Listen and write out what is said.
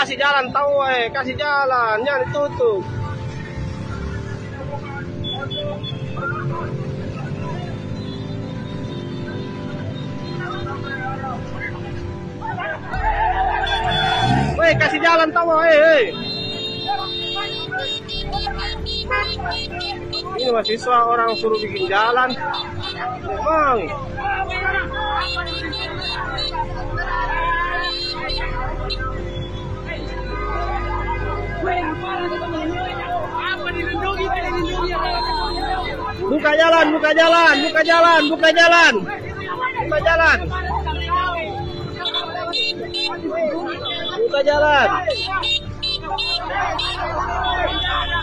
Kasih jalan tahu, kasih jalan, jangan ditutup. Weh, kasih jalan tahu, Ini mahasiswa orang suruh bikin jalan. Bang. Buka jalan, buka jalan, buka jalan, buka jalan, buka jalan, buka jalan.